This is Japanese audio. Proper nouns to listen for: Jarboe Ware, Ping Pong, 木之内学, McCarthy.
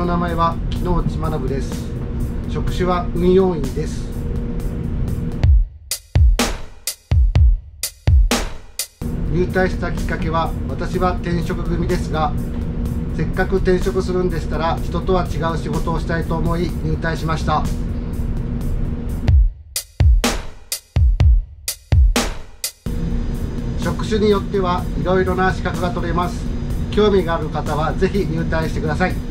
の名前は木之内学です。職種は運用員です。入隊したきっかけは、私は転職組ですが、せっかく転職するんでしたら人とは違う仕事をしたいと思い入隊しました。職種によってはいろいろな資格が取れます。興味がある方はぜひ入隊してください。